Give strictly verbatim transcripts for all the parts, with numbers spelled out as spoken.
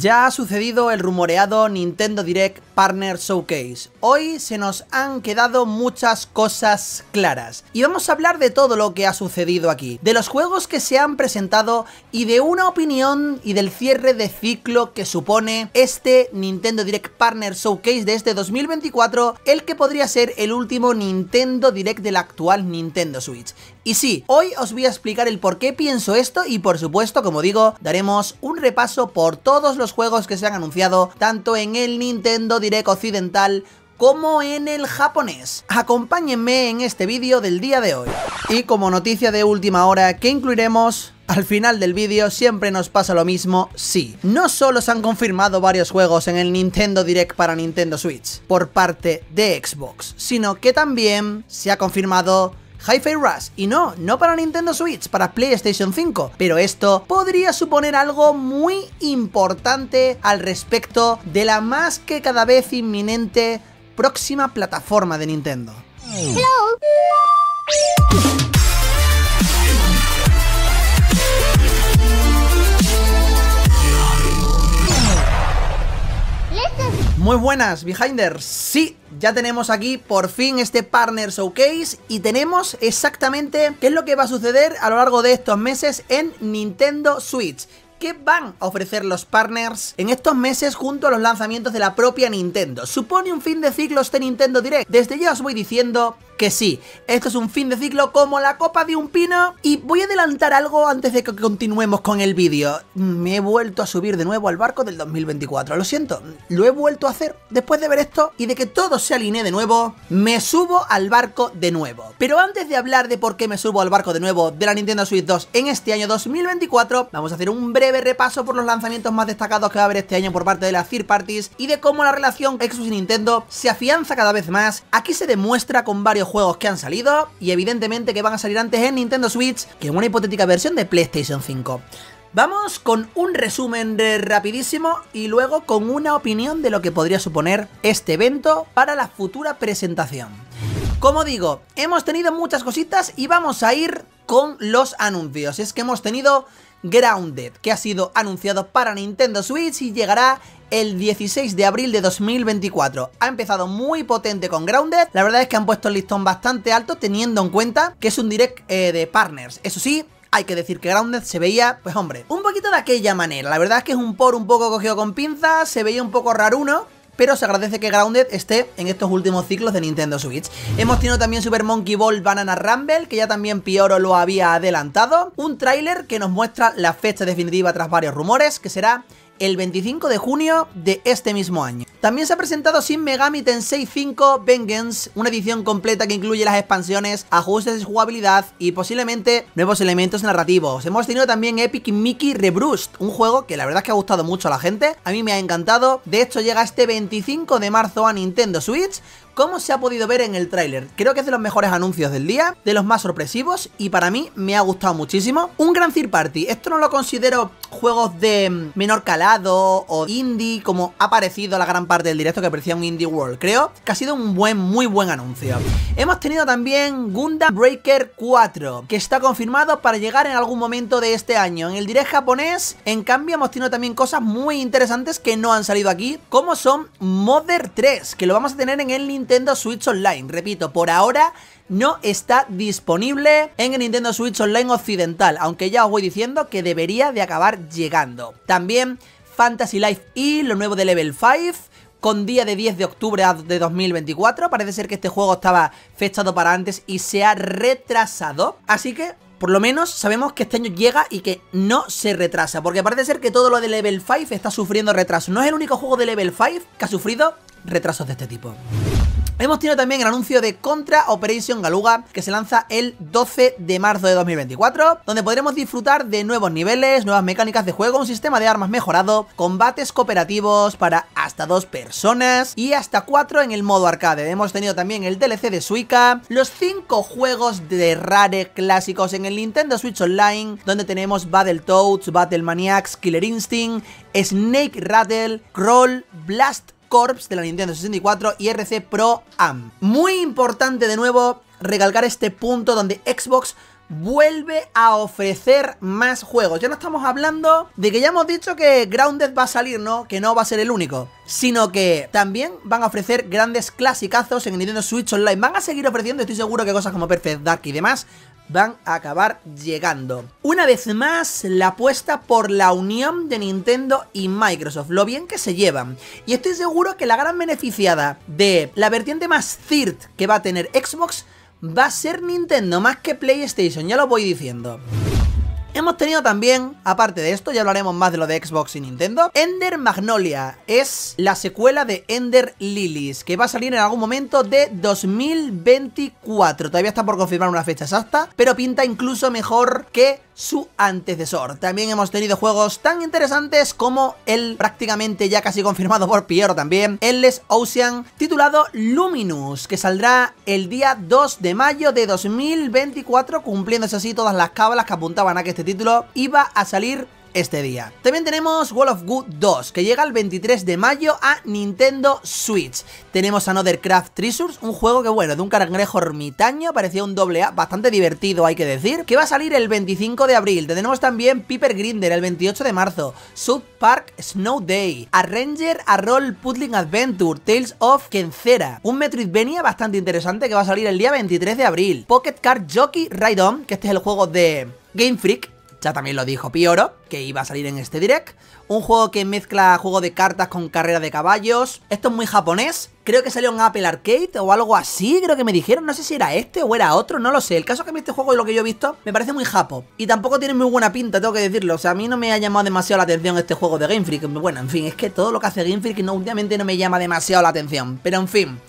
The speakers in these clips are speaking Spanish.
Ya ha sucedido el rumoreado Nintendo Direct Partner Showcase. Hoy se nos han quedado muchas cosas claras y vamos a hablar de todo lo que ha sucedido aquí, de los juegos que se han presentado y de una opinión y del cierre de ciclo que supone este Nintendo Direct Partner Showcase de este dos mil veinticuatro, el que podría ser el último Nintendo Direct de la actual Nintendo Switch. Y sí, hoy os voy a explicar el por qué pienso esto y por supuesto, como digo, daremos un repaso por todos los juegos que se han anunciado, tanto en el Nintendo Direct occidental como en el japonés. Acompáñenme en este vídeo del día de hoy. Y como noticia de última hora que incluiremos al final del vídeo, siempre nos pasa lo mismo, sí. No solo se han confirmado varios juegos en el Nintendo Direct para Nintendo Switch por parte de Xbox, sino que también se ha confirmado Hi-Fi Rush, y no, no para Nintendo Switch, para PlayStation cinco, pero esto podría suponer algo muy importante al respecto de la más que cada vez inminente próxima plataforma de Nintendo. Hello. Muy buenas, Behinders. Sí, ya tenemos aquí por fin este Partner Showcase y tenemos exactamente qué es lo que va a suceder a lo largo de estos meses en Nintendo Switch. ¿Qué van a ofrecer los partners en estos meses junto a los lanzamientos de la propia Nintendo? ¿Supone un fin de ciclo este Nintendo Direct? Desde ya os voy diciendo que sí, esto es un fin de ciclo como la copa de un pino. Y voy a adelantar algo antes de que continuemos con el vídeo. Me he vuelto a subir de nuevo al barco del dos mil veinticuatro, lo siento, lo he vuelto a hacer. Después de ver esto y de que todo se alinee de nuevo, me subo al barco de nuevo. Pero antes de hablar de por qué me subo al barco de nuevo de la Nintendo Switch dos en este año dos mil veinticuatro, vamos a hacer un breve breve repaso por los lanzamientos más destacados que va a haber este año por parte de las third parties y de cómo la relación Xbox y Nintendo se afianza cada vez más. Aquí se demuestra con varios juegos que han salido y evidentemente que van a salir antes en Nintendo Switch que en una hipotética versión de PlayStation cinco. Vamos con un resumen rapidísimo y luego con una opinión de lo que podría suponer este evento para la futura presentación. Como digo, hemos tenido muchas cositas y vamos a ir con los anuncios. Es que hemos tenido Grounded, que ha sido anunciado para Nintendo Switch y llegará el dieciséis de abril de dos mil veinticuatro. Ha empezado muy potente con Grounded. La verdad es que han puesto el listón bastante alto, teniendo en cuenta que es un direct eh, de partners. Eso sí, hay que decir que Grounded se veía, pues hombre, un poquito de aquella manera. La verdad es que es un por un poco cogido con pinzas, se veía un poco raruno, pero se agradece que Grounded esté en estos últimos ciclos de Nintendo Switch. Hemos tenido también Super Monkey Ball Banana Rumble, que ya también Pioro lo había adelantado. Un tráiler que nos muestra la fecha definitiva tras varios rumores, que será el veinticinco de junio de este mismo año. También se ha presentado Shin Megami Tensei cinco Vengeance, una edición completa que incluye las expansiones, ajustes de jugabilidad y posiblemente nuevos elementos narrativos. Hemos tenido también Epic Mickey Rebrushed, un juego que la verdad es que ha gustado mucho a la gente, a mí me ha encantado. De hecho llega este veinticinco de marzo a Nintendo Switch, como se ha podido ver en el tráiler. Creo que es de los mejores anuncios del día, de los más sorpresivos, y para mí me ha gustado muchísimo. Un gran third party, esto no lo considero juegos de menor calado o indie, como ha parecido la gran parte del directo, que parecía un indie world. Creo que ha sido un buen, muy buen anuncio. Hemos tenido también Gundam Breaker cuatro, que está confirmado para llegar en algún momento de este año. En el direct japonés, en cambio, hemos tenido también cosas muy interesantes que no han salido aquí, como son Mother tres, que lo vamos a tener en el Nintendo Nintendo Switch Online. Repito, por ahora no está disponible en el Nintendo Switch Online occidental, aunque ya os voy diciendo que debería de acabar llegando. También Fantasy Life y lo nuevo de Level cinco, con día de diez de octubre de dos mil veinticuatro. Parece ser que este juego estaba fechado para antes y se ha retrasado, así que por lo menos sabemos que este año llega y que no se retrasa, porque parece ser que todo lo de Level cinco está sufriendo retraso. No es el único juego de Level cinco que ha sufrido retrasos de este tipo. Hemos tenido también el anuncio de Contra Operation Galuga, que se lanza el doce de marzo de dos mil veinticuatro, donde podremos disfrutar de nuevos niveles, nuevas mecánicas de juego, un sistema de armas mejorado, combates cooperativos para hasta dos personas y hasta cuatro en el modo arcade. Hemos tenido también el D L C de Suica, los cinco juegos de Rare clásicos en el Nintendo Switch Online, donde tenemos Battle Toads, Battle Maniacs, Killer Instinct, Snake Rattle Crawl, Blast Corpse de la Nintendo sesenta y cuatro y R C Pro Am. Muy importante de nuevo recalcar este punto donde Xbox vuelve a ofrecer más juegos. Ya no estamos hablando de que ya hemos dicho que Grounded va a salir, ¿no? Que no va a ser el único, sino que también van a ofrecer grandes clasicazos en Nintendo Switch Online. Van a seguir ofreciendo, estoy seguro que cosas como Perfect Dark y demás van a acabar llegando. Una vez más, la apuesta por la unión de Nintendo y Microsoft, lo bien que se llevan. Y estoy seguro que la gran beneficiada de la vertiente más third que va a tener Xbox va a ser Nintendo, más que PlayStation, ya lo voy diciendo. Hemos tenido también, aparte de esto, ya hablaremos más de lo de Xbox y Nintendo, Ender Magnolia, es la secuela de Ender Lilies, que va a salir en algún momento de dos mil veinticuatro. Todavía está por confirmar una fecha exacta, pero pinta incluso mejor que su antecesor. También hemos tenido juegos tan interesantes como el prácticamente ya casi confirmado por Piero también, Endless Ocean, titulado Luminous, que saldrá el día dos de mayo de dos mil veinticuatro, cumpliéndose así todas las cábalas que apuntaban a que este título iba a salir este día. También tenemos World of Goo dos, que llega el veintitrés de mayo a Nintendo Switch. Tenemos Another Craft Treasures, un juego que, bueno, de un cangrejo ermitaño, parecía un doble A, bastante divertido hay que decir, que va a salir el veinticinco de abril. Tenemos también Peeper Grinder el veintiocho de marzo, South Park Snow Day, Arranger a Roll Puzzling Adventure, Tales of Kencera, un Metroidvania bastante interesante que va a salir el día veintitrés de abril, Pocket Car Jockey Ride On, que este es el juego de Game Freak, ya también lo dijo Pioro, que iba a salir en este Direct. Un juego que mezcla juego de cartas con carrera de caballos. Esto es muy japonés. Creo que salió en Apple Arcade o algo así, creo que me dijeron. No sé si era este o era otro, no lo sé. El caso es que este juego, lo que yo he visto, me parece muy japo. Y tampoco tiene muy buena pinta, tengo que decirlo. O sea, a mí no me ha llamado demasiado la atención este juego de Game Freak. Bueno, en fin, es que todo lo que hace Game Freak no, últimamente no me llama demasiado la atención. Pero en fin,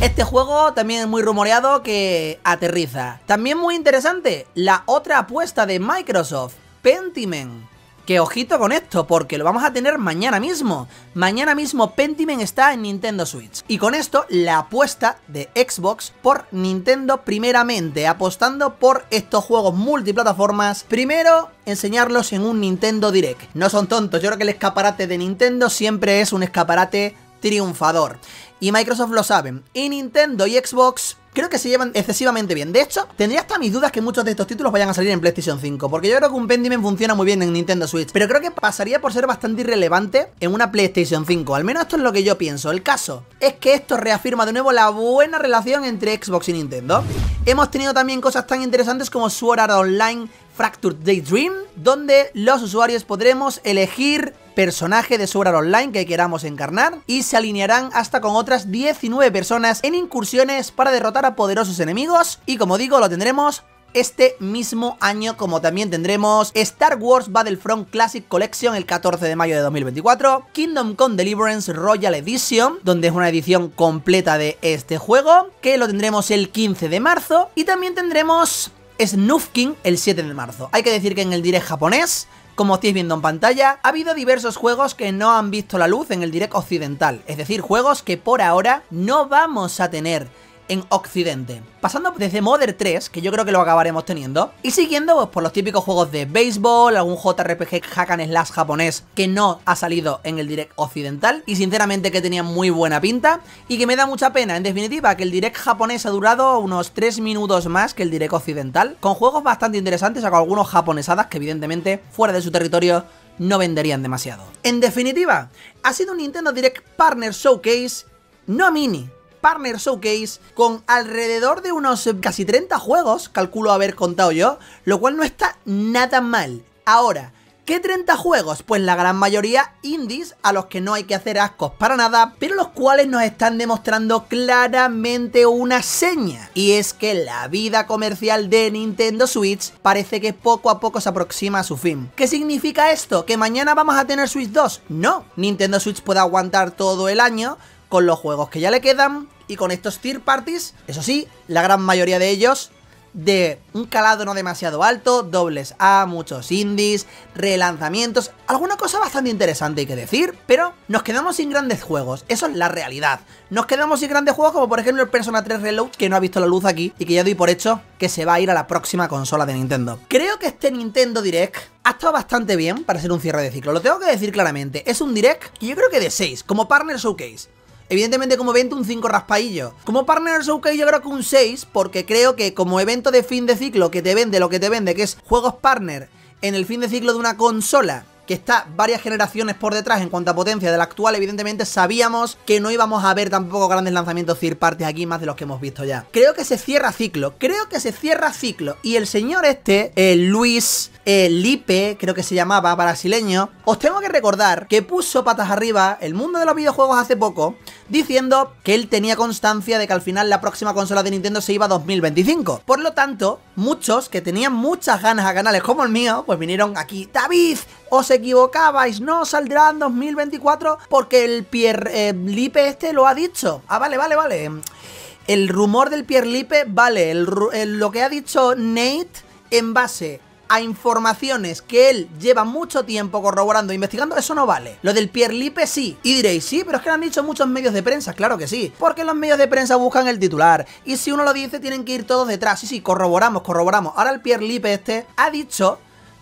este juego también es muy rumoreado que aterriza. También muy interesante, la otra apuesta de Microsoft, Pentiment. Que ojito con esto, porque lo vamos a tener mañana mismo. Mañana mismo Pentiment está en Nintendo Switch. Y con esto, la apuesta de Xbox por Nintendo primeramente, apostando por estos juegos multiplataformas. Primero, enseñarlos en un Nintendo Direct. No son tontos, yo creo que el escaparate de Nintendo siempre es un escaparate triunfador. Y Microsoft lo saben. Y Nintendo y Xbox creo que se llevan excesivamente bien. De hecho, tendría hasta mis dudas que muchos de estos títulos vayan a salir en PlayStation cinco, porque yo creo que un Pentiment funciona muy bien en Nintendo Switch, pero creo que pasaría por ser bastante irrelevante en una PlayStation cinco. Al menos esto es lo que yo pienso. El caso es que esto reafirma de nuevo la buena relación entre Xbox y Nintendo. Hemos tenido también cosas tan interesantes como Sword Art Online Fractured Daydream, donde los usuarios podremos elegir personaje de Sword Art Online que queramos encarnar, y se alinearán hasta con otras diecinueve personas en incursiones para derrotar a poderosos enemigos. Y como digo, lo tendremos este mismo año, como también tendremos Star Wars Battlefront Classic Collection el catorce de mayo de dos mil veinticuatro, Kingdom Come Deliverance Royal Edition, donde es una edición completa de este juego, que lo tendremos el quince de marzo, y también tendremos Snufkin el siete de marzo. Hay que decir que en el Direct japonés, como estáis viendo en pantalla, ha habido diversos juegos que no han visto la luz en el Direct occidental, es decir, juegos que por ahora no vamos a tener en occidente, pasando desde Mother tres, que yo creo que lo acabaremos teniendo, y siguiendo pues por los típicos juegos de béisbol, algún J R P G hack and slash japonés que no ha salido en el Direct occidental y sinceramente que tenía muy buena pinta y que me da mucha pena, en definitiva, que el Direct japonés ha durado unos tres minutos más que el Direct occidental, con juegos bastante interesantes, o con algunos japonesadas que evidentemente fuera de su territorio no venderían demasiado. En definitiva, ha sido un Nintendo Direct Partner Showcase, no mini, Partner Showcase, con alrededor de unos casi treinta juegos, calculo haber contado yo, lo cual no está nada mal. Ahora, ¿qué treinta juegos? Pues la gran mayoría indies, a los que no hay que hacer ascos para nada, pero los cuales nos están demostrando claramente una seña, y es que la vida comercial de Nintendo Switch parece que poco a poco se aproxima a su fin. ¿Qué significa esto? ¿Que mañana vamos a tener Switch dos? No, Nintendo Switch puede aguantar todo el año con los juegos que ya le quedan y con estos tier parties, eso sí, la gran mayoría de ellos de un calado no demasiado alto, dobles A, muchos indies, relanzamientos, alguna cosa bastante interesante hay que decir, pero nos quedamos sin grandes juegos, eso es la realidad. Nos quedamos sin grandes juegos como por ejemplo el Persona tres Reload, que no ha visto la luz aquí y que ya doy por hecho que se va a ir a la próxima consola de Nintendo. Creo que este Nintendo Direct ha estado bastante bien para ser un cierre de ciclo, lo tengo que decir claramente. Es un Direct que yo creo que de seis, como Partner Showcase. Evidentemente como evento un cinco raspaillo. Como Partner Showcase yo creo que un seis, porque creo que como evento de fin de ciclo que te vende lo que te vende, que es juegos partner en el fin de ciclo de una consola que está varias generaciones por detrás en cuanto a potencia de la actual, evidentemente sabíamos que no íbamos a ver tampoco grandes lanzamientos third parties aquí, más de los que hemos visto ya. Creo que se cierra ciclo, creo que se cierra ciclo. Y el señor este, eh, Luis eh, Lipe, creo que se llamaba, brasileño, os tengo que recordar que puso patas arriba el mundo de los videojuegos hace poco, diciendo que él tenía constancia de que al final la próxima consola de Nintendo se iba a dos mil veinticinco. Por lo tanto, muchos que tenían muchas ganas a canales como el mío, pues vinieron aquí: David, os equivocabais, no saldrá en dos mil veinticuatro porque el Pierre eh, Lipe este lo ha dicho. Ah, vale, vale, vale. El rumor del Pierre Lipe, vale. El, el, lo que ha dicho Nate en base a informaciones que él lleva mucho tiempo corroborando e investigando, eso no vale. Lo del Pierre Lipe sí. Y diréis, sí, pero es que lo han dicho muchos medios de prensa. Claro que sí, porque los medios de prensa buscan el titular, y si uno lo dice tienen que ir todos detrás. Sí, sí, corroboramos, corroboramos. Ahora el Pierre Lipe este ha dicho,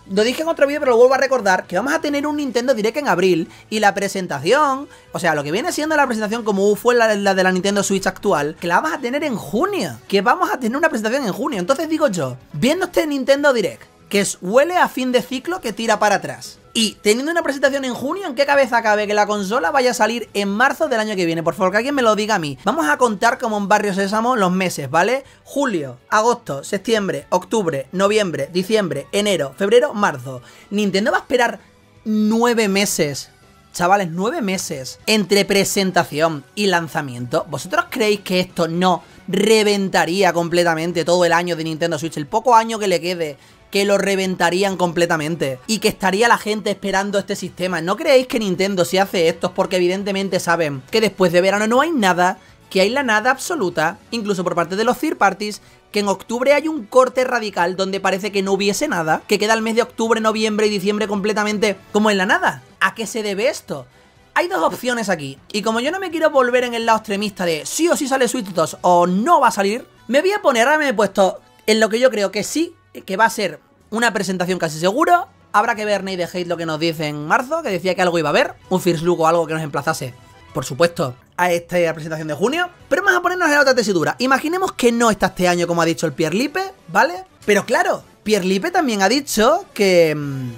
lo dije en otro vídeo pero lo vuelvo a recordar, que vamos a tener un Nintendo Direct en abril, y la presentación, o sea, lo que viene siendo la presentación como fue la, la de la Nintendo Switch actual, que la vamos a tener en junio, que vamos a tener una presentación en junio. Entonces digo yo, viendo este Nintendo Direct, que es, huele a fin de ciclo que tira para atrás, y teniendo una presentación en junio, ¿en qué cabeza cabe que la consola vaya a salir en marzo del año que viene? Por favor, que alguien me lo diga a mí. Vamos a contar como en Barrio Sésamo los meses, ¿vale? Julio, agosto, septiembre, octubre, noviembre, diciembre, enero, febrero, marzo. Nintendo va a esperar nueve meses. Chavales, nueve meses entre presentación y lanzamiento. ¿Vosotros creéis que esto no reventaría completamente todo el año de Nintendo Switch? El poco año que le quede, que lo reventarían completamente, y que estaría la gente esperando este sistema. ¿No creéis que Nintendo si hace esto es porque evidentemente saben que después de verano no hay nada, que hay la nada absoluta, incluso por parte de los third parties, que en octubre hay un corte radical donde parece que no hubiese nada, que queda el mes de octubre, noviembre y diciembre completamente como en la nada? ¿A qué se debe esto? Hay dos opciones aquí, y como yo no me quiero volver en el lado extremista de sí o sí sale Switch dos o no va a salir, me voy a poner, ahora me he puesto en lo que yo creo que sí, que va a ser una presentación casi seguro. Habrá que ver Nate de Hate lo que nos dice en marzo, que decía que algo iba a haber, un first look o algo que nos emplazase, por supuesto, a esta presentación de junio. Pero vamos a ponernos en otra tesitura. Imaginemos que no está este año, como ha dicho el Pierre Lipe, ¿vale? Pero claro, Pierre Lipe también ha dicho que mmm,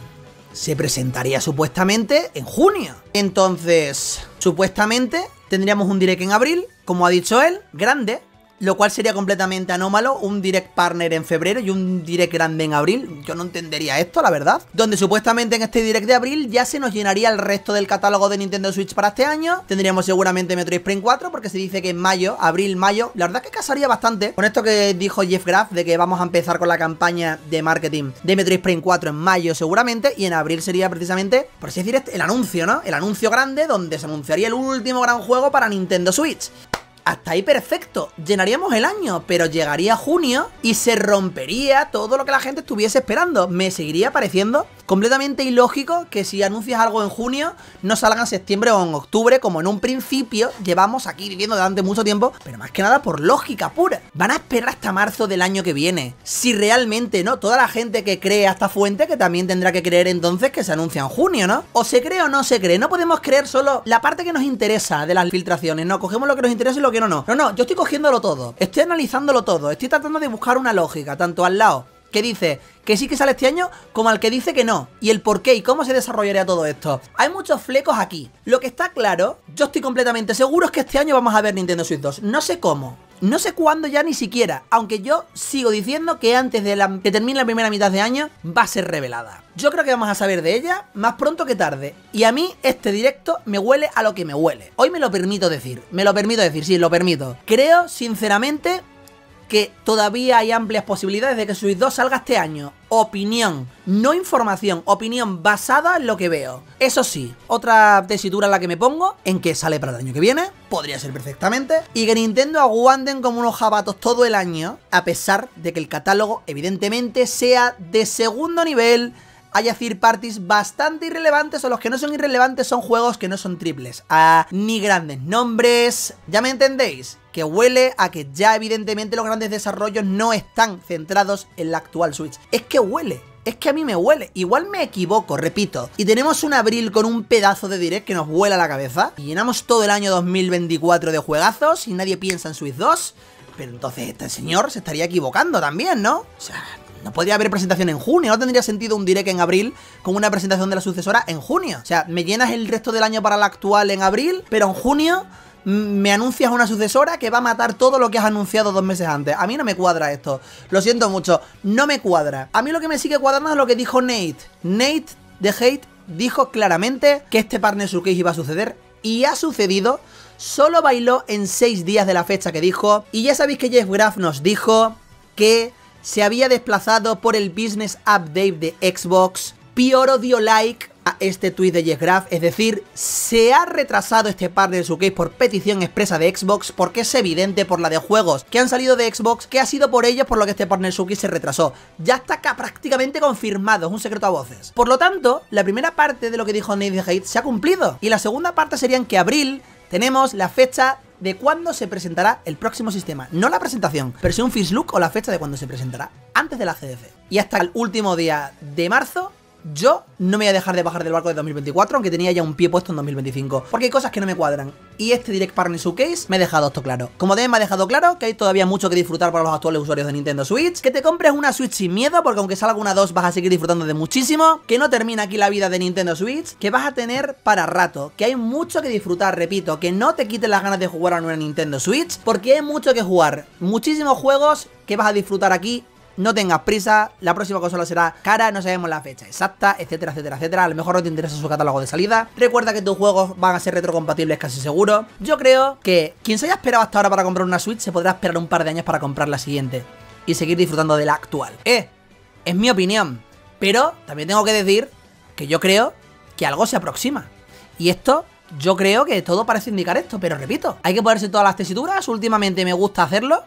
se presentaría supuestamente en junio. Entonces, supuestamente tendríamos un direct en abril, como ha dicho él, grande, lo cual sería completamente anómalo, un Direct Partner en febrero y un Direct grande en abril. Yo no entendería esto, la verdad. Donde supuestamente en este Direct de abril ya se nos llenaría el resto del catálogo de Nintendo Switch para este año. Tendríamos seguramente Metroid Prime cuatro, porque se dice que en mayo, abril, mayo. La verdad es que casaría bastante con esto que dijo Jeff Graff, de que vamos a empezar con la campaña de marketing de Metroid Prime cuatro en mayo seguramente, y en abril sería precisamente, por así decir, el anuncio, ¿no? El anuncio grande donde se anunciaría el último gran juego para Nintendo Switch. Hasta ahí perfecto, llenaríamos el año, pero llegaría junio y se rompería todo lo que la gente estuviese esperando. Me seguiría pareciendo completamente ilógico que si anuncias algo en junio no salga en septiembre o en octubre, como en un principio llevamos aquí viviendo durante mucho tiempo, pero más que nada por lógica pura. Van a esperar hasta marzo del año que viene, si realmente no, toda la gente que cree a esta fuente, que también tendrá que creer entonces que se anuncia en junio, ¿no? O se cree o no se cree, no podemos creer solo la parte que nos interesa de las filtraciones, no, cogemos lo que nos interesa y lo que no, no, no, no, yo estoy cogiéndolo todo, estoy analizándolo todo, estoy tratando de buscar una lógica, tanto al lado que dice que sí que sale este año, como al que dice que no, y el por qué y cómo se desarrollaría todo esto. Hay muchos flecos aquí. Lo que está claro, yo estoy completamente seguro, es que este año vamos a ver Nintendo Switch dos, no sé cómo, no sé cuándo ya ni siquiera, aunque yo sigo diciendo que antes de la, que termine la primera mitad de año va a ser revelada. Yo creo que vamos a saber de ella más pronto que tarde, y a mí este directo me huele a lo que me huele. Hoy me lo permito decir, me lo permito decir, sí, lo permito. Creo sinceramente que todavía hay amplias posibilidades de que Switch dos salga este año. Opinión, no información, opinión basada en lo que veo. Eso sí, otra tesitura en la que me pongo, en que sale para el año que viene, podría ser perfectamente, y que Nintendo aguanten como unos jabatos todo el año, a pesar de que el catálogo evidentemente sea de segundo nivel, haya third parties bastante irrelevantes, o los que no son irrelevantes son juegos que no son triples A, ni grandes nombres. Ya me entendéis, que huele a que ya evidentemente los grandes desarrollos no están centrados en la actual Switch. Es que huele, es que a mí me huele. Igual me equivoco, repito. Y tenemos un abril con un pedazo de Direct que nos vuela la cabeza. Y llenamos todo el año dos mil veinticuatro de juegazos y nadie piensa en Switch dos. Pero entonces este señor se estaría equivocando también, ¿no? O sea, no podría haber presentación en junio. No tendría sentido un Direct en abril con una presentación de la sucesora en junio. O sea, me llenas el resto del año para la actual en abril, pero en junio me anuncias una sucesora que va a matar todo lo que has anunciado dos meses antes. A mí no me cuadra esto. Lo siento mucho, no me cuadra. A mí lo que me sigue cuadrando es lo que dijo Nate. Nate de Hate dijo claramente que este Partner Showcase iba a suceder. Y ha sucedido. Solo bailó en seis días de la fecha que dijo. Y ya sabéis que Jeff Graff nos dijo que se había desplazado por el Business Update de Xbox. Pioro dio like a este tweet de Jeff Graff, es decir, se ha retrasado este Partner Showcase por petición expresa de Xbox, porque es evidente por la de juegos que han salido de Xbox que ha sido por ellos por lo que este Partner Showcase se retrasó. Ya está acá prácticamente confirmado, es un secreto a voces. Por lo tanto, la primera parte de lo que dijo Nate the Hate se ha cumplido, y la segunda parte sería en que abril tenemos la fecha de cuándo se presentará el próximo sistema. No la presentación, pero sí un first look o la fecha de cuándo se presentará antes de la C D C. Y hasta el último día de marzo yo no me voy a dejar de bajar del barco de dos mil veinticuatro, aunque tenía ya un pie puesto en dos mil veinticinco, porque hay cosas que no me cuadran. Y este Direct Partner Showcase me ha dejado esto claro. Como también me ha dejado claro que hay todavía mucho que disfrutar para los actuales usuarios de Nintendo Switch. Que te compres una Switch sin miedo, porque aunque salga una dos vas a seguir disfrutando de muchísimo. Que no termina aquí la vida de Nintendo Switch. Que vas a tener para rato. Que hay mucho que disfrutar, repito. Que no te quiten las ganas de jugar a una Nintendo Switch, porque hay mucho que jugar. Muchísimos juegos que vas a disfrutar aquí. No tengas prisa, la próxima consola será cara, no sabemos la fecha exacta, etcétera, etcétera, etcétera. A lo mejor no te interesa su catálogo de salida. Recuerda que tus juegos van a ser retrocompatibles casi seguro. Yo creo que quien se haya esperado hasta ahora para comprar una Switch se podrá esperar un par de años para comprar la siguiente y seguir disfrutando de la actual. Eh, es mi opinión, pero también tengo que decir que yo creo que algo se aproxima. Y esto, yo creo que todo parece indicar esto, pero repito, hay que ponerse todas las tesituras, últimamente me gusta hacerlo.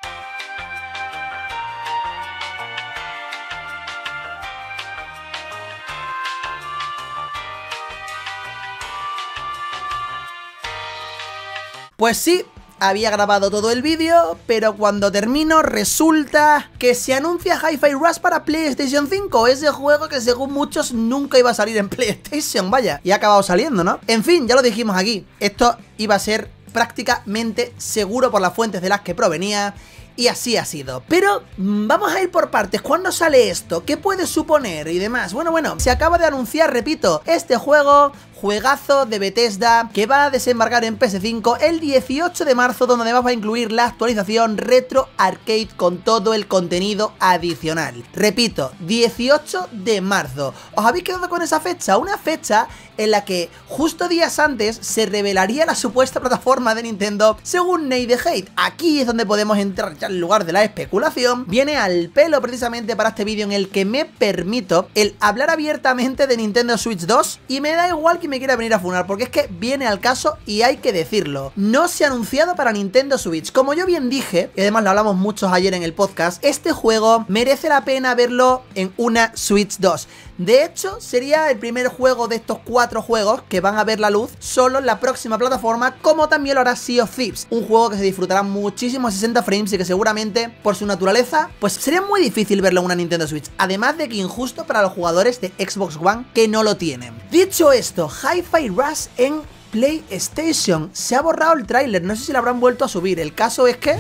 Pues sí, había grabado todo el vídeo, pero cuando termino resulta que se anuncia Hi-Fi Rush para PlayStation cinco, ese juego que según muchos nunca iba a salir en PlayStation, vaya, y ha acabado saliendo, ¿no? En fin, ya lo dijimos aquí, esto iba a ser prácticamente seguro por las fuentes de las que provenía, y así ha sido. Pero vamos a ir por partes. ¿Cuándo sale esto? ¿Qué puede suponer? Y demás. Bueno, bueno, se acaba de anunciar, repito, este juego, juegazo de Bethesda, que va a desembarcar en P S cinco el dieciocho de marzo, donde además va a incluir la actualización Retro Arcade con todo el contenido adicional. Repito, dieciocho de marzo. ¿Os habéis quedado con esa fecha? Una fecha en la que justo días antes se revelaría la supuesta plataforma de Nintendo, según Nate the Hate. Aquí es donde podemos entrar ya en lugar de la especulación. Viene al pelo precisamente para este vídeo en el que me permito el hablar abiertamente de Nintendo Switch dos, y me da igual que me quiera venir a funar, porque es que viene al caso y hay que decirlo. No se ha anunciado para Nintendo Switch. Como yo bien dije, y además lo hablamos muchos ayer en el podcast, este juego merece la pena verlo en una Switch dos. De hecho, sería el primer juego de estos cuatro juegos que van a ver la luz solo en la próxima plataforma, como también lo hará Sea of Thieves, un juego que se disfrutará muchísimo a sesenta frames y que seguramente, por su naturaleza, pues sería muy difícil verlo en una Nintendo Switch, además de que injusto para los jugadores de Xbox One que no lo tienen. Dicho esto, Hi-Fi Rush en PlayStation. Se ha borrado el tráiler, no sé si lo habrán vuelto a subir, el caso es que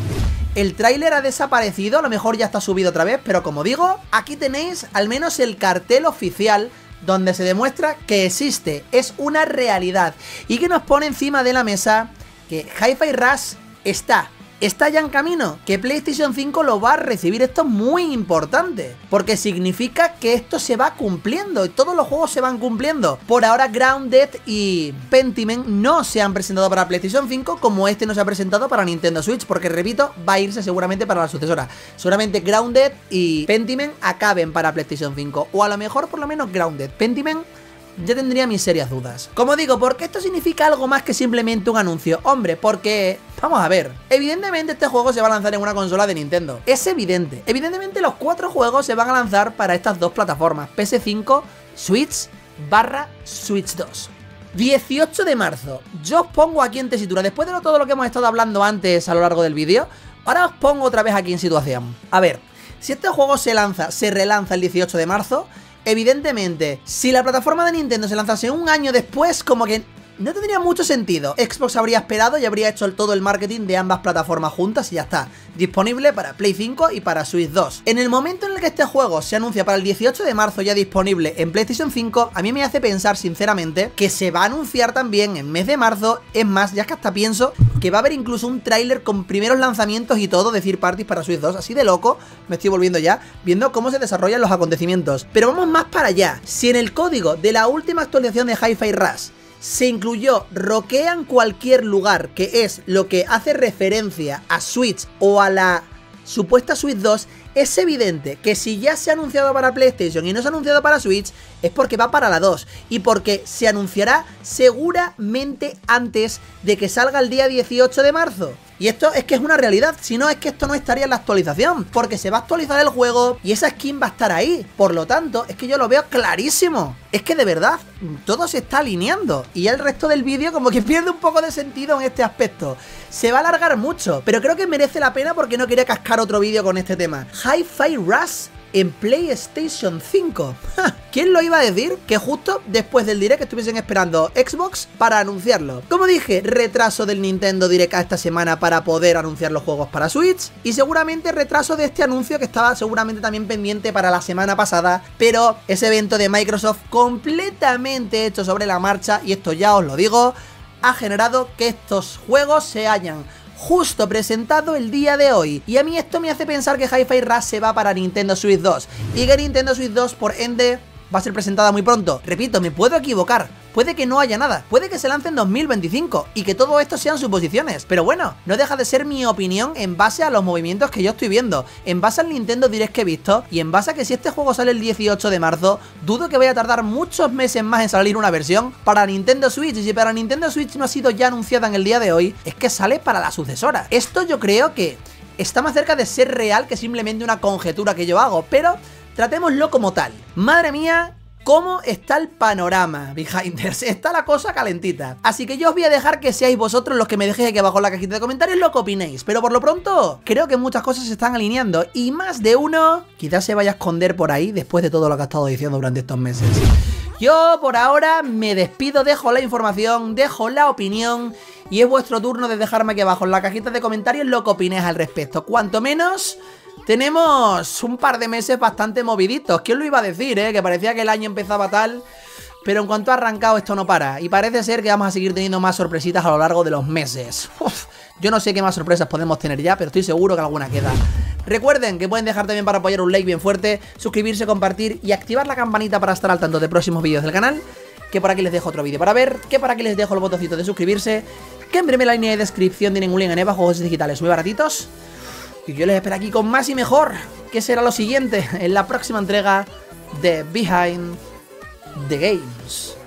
el tráiler ha desaparecido, a lo mejor ya está subido otra vez, pero como digo, aquí tenéis al menos el cartel oficial donde se demuestra que existe, es una realidad, y que nos pone encima de la mesa que Hi-Fi Rush está, está ya en camino, que PlayStation cinco lo va a recibir. Esto es muy importante, porque significa que esto se va cumpliendo, y todos los juegos se van cumpliendo. Por ahora Grounded y Pentiment no se han presentado para PlayStation cinco, como este no se ha presentado para Nintendo Switch, porque repito, va a irse seguramente para la sucesora. Seguramente Grounded y Pentiment acaben para PlayStation cinco, o a lo mejor por lo menos Grounded. Pentiment ya tendría mis serias dudas. Como digo, porque esto significa algo más que simplemente un anuncio. Hombre, porque... vamos a ver. Evidentemente este juego se va a lanzar en una consola de Nintendo. Es evidente. Evidentemente los cuatro juegos se van a lanzar para estas dos plataformas. P S cinco, Switch, barra Switch dos. dieciocho de marzo. Yo os pongo aquí en tesitura. Después de todo lo que hemos estado hablando antes a lo largo del vídeo, ahora os pongo otra vez aquí en situación. A ver, si este juego se lanza, se relanza el dieciocho de marzo... evidentemente, si la plataforma de Nintendo se lanzase un año después, como que no tendría mucho sentido. Xbox habría esperado y habría hecho el, todo el marketing de ambas plataformas juntas y ya está. Disponible para Play cinco y para Switch dos. En el momento en el que este juego se anuncia para el dieciocho de marzo ya disponible en PlayStation cinco, a mí me hace pensar sinceramente que se va a anunciar también en mes de marzo. Es más, ya es que hasta pienso que va a haber incluso un tráiler con primeros lanzamientos y todo de third parties para Switch dos. Así de loco, me estoy volviendo ya, viendo cómo se desarrollan los acontecimientos. Pero vamos más para allá. Si en el código de la última actualización de Hi-Fi Rush se incluyó roquean cualquier lugar, que es lo que hace referencia a Switch o a la supuesta Switch dos, es evidente que si ya se ha anunciado para PlayStation y no se ha anunciado para Switch, es porque va para la dos y porque se anunciará seguramente antes de que salga el día dieciocho de marzo. Y esto es que es una realidad, si no es que esto no estaría en la actualización, porque se va a actualizar el juego y esa skin va a estar ahí. Por lo tanto, es que yo lo veo clarísimo. Es que de verdad, todo se está alineando. Y el resto del vídeo como que pierde un poco de sentido en este aspecto. Se va a alargar mucho, pero creo que merece la pena porque no quería cascar otro vídeo con este tema. Hi-Fi Rush en PlayStation cinco. ¿Quién lo iba a decir? Que justo después del Direct estuviesen esperando Xbox para anunciarlo. Como dije, retraso del Nintendo Direct esta semana para poder anunciar los juegos para Switch. Y seguramente retraso de este anuncio que estaba seguramente también pendiente para la semana pasada. Pero ese evento de Microsoft completamente hecho sobre la marcha, y esto ya os lo digo, ha generado que estos juegos se hayan justo presentado el día de hoy. Y a mí esto me hace pensar que Hi-Fi Rush se va para Nintendo Switch dos. Y que Nintendo Switch dos, por ende, va a ser presentada muy pronto. Repito, me puedo equivocar. Puede que no haya nada. Puede que se lance en dos mil veinticinco. Y que todo esto sean suposiciones. Pero bueno, no deja de ser mi opinión en base a los movimientos que yo estoy viendo. En base al Nintendo Direct que he visto. Y en base a que si este juego sale el dieciocho de marzo, dudo que vaya a tardar muchos meses más en salir una versión para Nintendo Switch. Y si para Nintendo Switch no ha sido ya anunciada en el día de hoy, es que sale para la sucesora. Esto yo creo que está más cerca de ser real que simplemente una conjetura que yo hago. Pero tratémoslo como tal. Madre mía, cómo está el panorama, Behinders. Está la cosa calentita. Así que yo os voy a dejar que seáis vosotros los que me dejéis aquí abajo en la cajita de comentarios lo que opinéis. Pero por lo pronto, creo que muchas cosas se están alineando. Y más de uno quizás se vaya a esconder por ahí después de todo lo que ha estado diciendo durante estos meses. Yo por ahora me despido, dejo la información, dejo la opinión. Y es vuestro turno de dejarme aquí abajo en la cajita de comentarios lo que opinéis al respecto. Cuanto menos, tenemos un par de meses bastante moviditos. ¿Quién lo iba a decir, eh? Que parecía que el año empezaba tal, pero en cuanto ha arrancado esto no para. Y parece ser que vamos a seguir teniendo más sorpresitas a lo largo de los meses. Uf, yo no sé qué más sorpresas podemos tener ya, pero estoy seguro que alguna queda. Recuerden que pueden dejar también para apoyar un like bien fuerte, suscribirse, compartir y activar la campanita para estar al tanto de próximos vídeos del canal. Que por aquí les dejo otro vídeo para ver, que por aquí les dejo el botoncito de suscribirse, que en primera línea de descripción tienen un link en EVA, juegos digitales muy baratitos. Y yo les espero aquí con más y mejor, que será lo siguiente en la próxima entrega de Behind the Games.